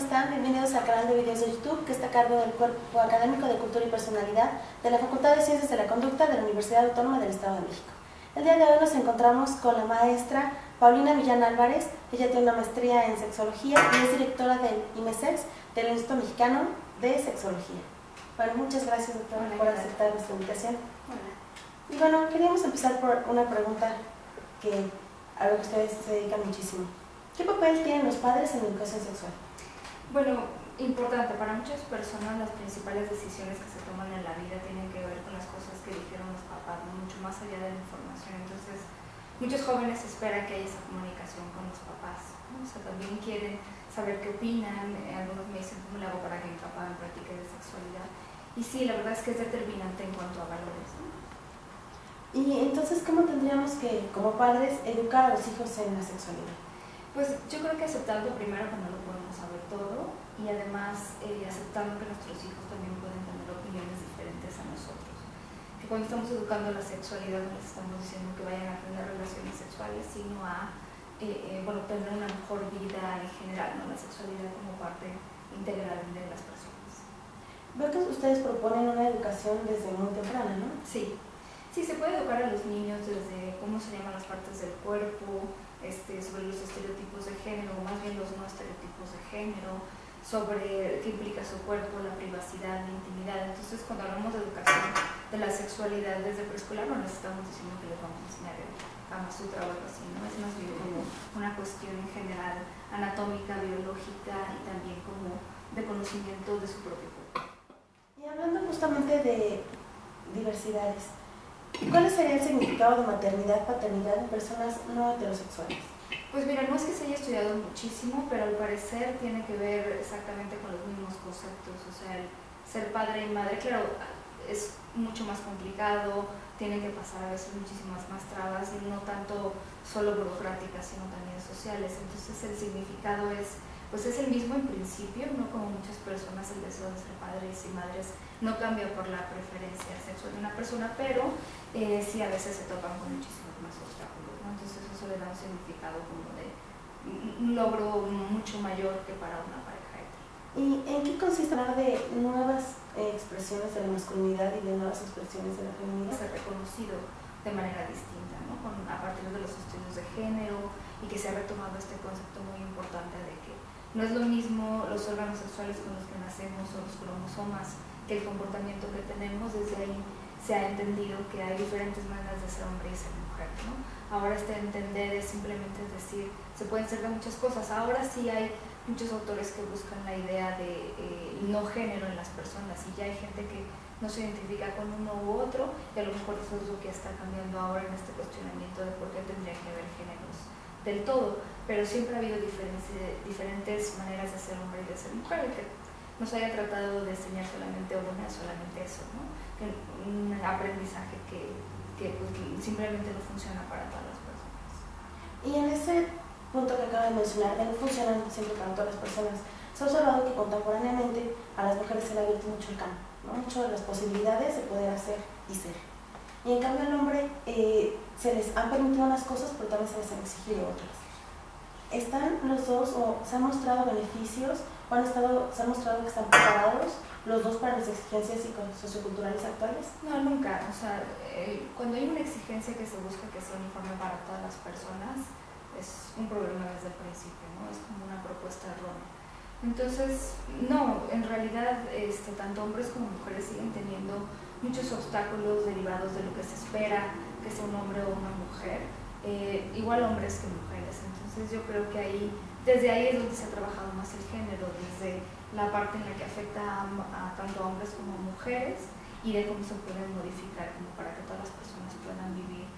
están? Bienvenidos al canal de videos de YouTube que está a cargo del Cuerpo Académico de Cultura y Personalidad de la Facultad de Ciencias de la Conducta de la Universidad Autónoma del Estado de México. El día de hoy nos encontramos con la maestra Paulina Millán Álvarez. Ella tiene una maestría en sexología y es directora del IMESEX, del Instituto Mexicano de Sexología. Bueno, muchas gracias, doctora, por aceptar nuestra invitación. Y bueno, queríamos empezar por una pregunta a la que ustedes se dedican muchísimo. ¿Qué papel tienen los padres en la educación sexual? Bueno, importante. Para muchas personas las principales decisiones que se toman en la vida tienen que ver con las cosas que dijeron los papás, ¿no? Mucho más allá de la información. Entonces, muchos jóvenes esperan que haya esa comunicación con los papás, ¿no? O sea, también quieren saber qué opinan. Algunos me dicen, ¿cómo le hago para que mi papá me practique de sexualidad? Y sí, la verdad es que es determinante en cuanto a valores, ¿no? Y entonces, ¿cómo tendríamos que, como padres, educar a los hijos en la sexualidad? Pues yo creo que aceptando primero que no lo podemos saber todo y además aceptando que nuestros hijos también pueden tener opiniones diferentes a nosotros. Que cuando estamos educando la sexualidad no les estamos diciendo que vayan a tener relaciones sexuales, sino a tener una mejor vida en general, ¿no? La sexualidad como parte integral de las personas. Veo que ustedes proponen una educación desde muy temprana, ¿no? Sí. Sí, se puede educar a los niños desde cómo se llaman las partes del cuerpo, sobre los estereotipos de género, o más bien los no estereotipos de género, sobre qué implica su cuerpo, la privacidad, la intimidad. Entonces, cuando hablamos de educación de la sexualidad desde preescolar, no les estamos diciendo que les vamos a enseñar el Kama Sutra o algo así, ¿no? Es más bien como una cuestión en general anatómica, biológica y también como de conocimiento de su propio cuerpo. Y hablando justamente de diversidades, ¿cuál sería el significado de maternidad, paternidad en personas no heterosexuales? Pues mira, no es que se haya estudiado muchísimo, pero al parecer tiene que ver exactamente con los mismos conceptos. O sea, el ser padre y madre, claro, es mucho más complicado, tienen que pasar a veces muchísimas más trabas, y no tanto solo burocráticas, sino también sociales. Entonces el significado es, pues es el mismo en principio, no como muchas personas el deseo de ser padres y madres no cambia por la preferencia sexual de una persona, pero sí a veces se topan con muchísimos más obstáculos, ¿no? Entonces eso le da un significado como de un logro mucho mayor que para una pareja hetero. ¿Y en qué consiste hablar de nuevas expresiones de la masculinidad y de nuevas expresiones de la feminidad? Ser reconocido de manera distinta, ¿no? A partir de los estudios de género, y que se ha retomado este concepto muy importante de que no es lo mismo los órganos sexuales con los que nacemos o los cromosomas que el comportamiento que tenemos. Desde ahí se ha entendido que hay diferentes maneras de ser hombre y ser mujer, ¿no? Ahora este entender es simplemente decir, se pueden ser de muchas cosas. Ahora sí hay muchos autores que buscan la idea de no género en las personas, y ya hay gente que no se identifica con uno u otro, y a lo mejor eso es lo que está cambiando ahora en este cuestionamiento de por qué tendría que haber géneros del todo, pero siempre ha habido diferentes maneras de ser hombre y de ser mujer, y que no se haya tratado de enseñar solamente una, solamente eso, ¿no? Un aprendizaje que simplemente no funciona para todas las personas. Y en ese punto que acabo de mencionar, no funcionan siempre para todas las personas, se ha observado que contemporáneamente a las mujeres se le ha abierto mucho el campo, ¿no? Mucho de las posibilidades de poder hacer y ser. Y en cambio al hombre se les han permitido unas cosas, pero también se les han exigido otras. ¿Están los dos, o se han mostrado beneficios, o se han mostrado que están preparados los dos para las exigencias socioculturales actuales? No, nunca. O sea, cuando hay una exigencia que se busca que sea uniforme para todas las personas, es un problema desde el principio, ¿no? Es como una propuesta errónea. Entonces, no, en realidad tanto hombres como mujeres siguen teniendo muchos obstáculos derivados de lo que se espera que sea un hombre o una mujer, igual hombres que mujeres. Entonces yo creo que ahí, desde ahí es donde se ha trabajado más el género, desde la parte en la que afecta a tanto a hombres como a mujeres, y de cómo se pueden modificar como para que todas las personas puedan vivir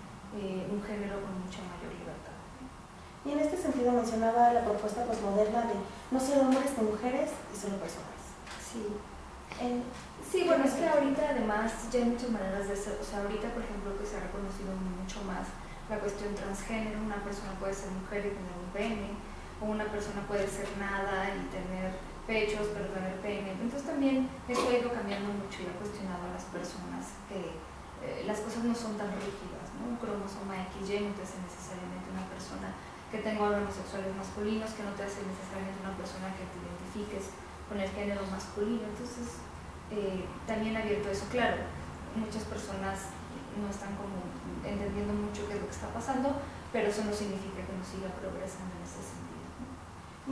un género con mucha mayor libertad. Y en este sentido mencionaba la propuesta posmoderna de no ser hombres ni mujeres y solo personas. Sí. Sí, bueno, es que ahorita además ya hay muchas maneras de ser. O sea, ahorita por ejemplo que se ha reconocido mucho más la cuestión transgénero. Una persona puede ser mujer y tener un pene, o una persona puede ser nada y tener pechos pero tener pene. Entonces también esto ha ido cambiando mucho y ha cuestionado a las personas que las cosas no son tan rígidas, ¿no? Un cromosoma XY no es necesariamente una persona que tenga órganos sexuales masculinos, que no te hace necesariamente una persona que te identifiques con el género masculino. Entonces, también abierto eso. Claro, muchas personas no están como entendiendo mucho qué es lo que está pasando, pero eso no significa que no siga progresando en ese sentido.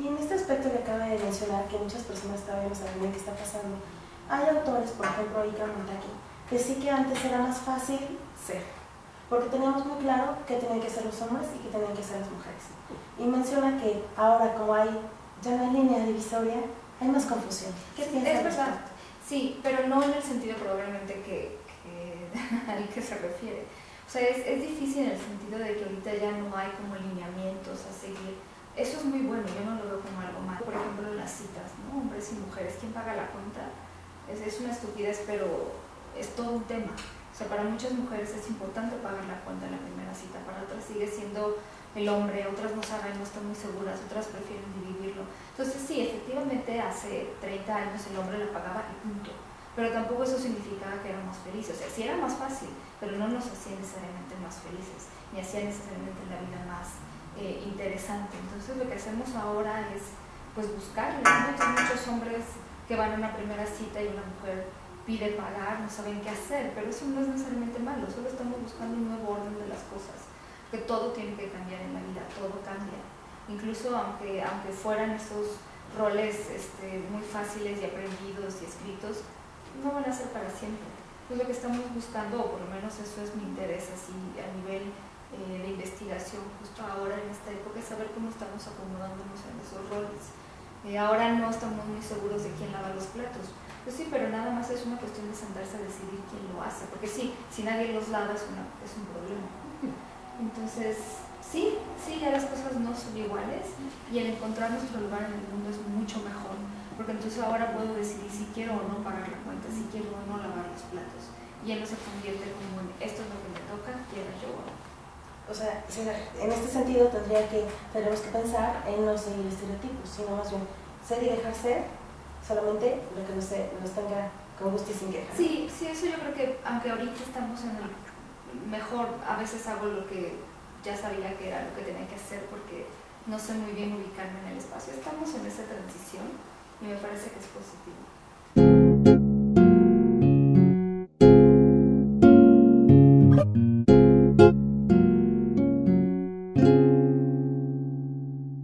Y en este aspecto que acaba de mencionar, que muchas personas todavía no saben bien qué está pasando, hay autores, por ejemplo, Ika Montaki, que sí que antes era más fácil ser, porque teníamos muy claro que tenían que ser los hombres y que tenían que ser las mujeres. Y menciona que ahora, como hay ya una línea divisoria, hay más confusión. ¿Qué piensas? Es verdad, sí, pero no en el sentido probablemente que al que se refiere. O sea, es difícil en el sentido de que ahorita ya no hay como lineamientos a seguir. Eso es muy bueno, yo no lo veo como algo malo. Por ejemplo, en las citas, ¿no? Hombres y mujeres, ¿quién paga la cuenta? Es una estupidez, pero es todo un tema. O sea, para muchas mujeres es importante pagar la cuenta en la primera cita, para otras sigue siendo el hombre, otras no saben, no están muy seguras, otras prefieren dividirlo. Entonces sí, efectivamente hace 30 años el hombre la pagaba y punto. Pero tampoco eso significaba que éramos felices. O sea, sí era más fácil, pero no nos hacía necesariamente más felices, ni hacía necesariamente la vida más interesante. Entonces lo que hacemos ahora es pues buscarle, ¿no? Entonces, muchos hombres que van a una primera cita y una mujer pide pagar, no saben qué hacer, pero eso no es necesariamente malo, solo estamos buscando un nuevo orden de las cosas, que todo tiene que cambiar en la vida, todo cambia, incluso aunque fueran esos roles muy fáciles y aprendidos y escritos, no van a ser para siempre. Pues lo que estamos buscando, o por lo menos eso es mi interés así a nivel de investigación justo ahora en esta época, es saber cómo estamos acomodándonos en esos roles. Ahora no estamos muy seguros de quién lava los platos, pues sí, pero nada más es una cuestión de sentarse a decidir quién lo hace, porque sí, si nadie los lava es un problema, ¿no? Entonces sí, ya las cosas no son iguales y el encontrar nuestro lugar en el mundo es mucho mejor, porque entonces ahora puedo decidir si quiero o no pagar la cuenta, si quiero o no lavar los platos, y ya no se convierte como en esto es lo que me toca, quiero yo o no. O sea, en este sentido tenemos que pensar en no seguir estereotipos, sino más bien ser y dejar ser, solamente lo que nos tenga con gusto y sin queja. Sí, eso yo creo que, aunque ahorita estamos en el mejor, a veces hago lo que ya sabía que era lo que tenía que hacer porque no sé muy bien ubicarme en el espacio. Estamos en esa transición y me parece que es positivo.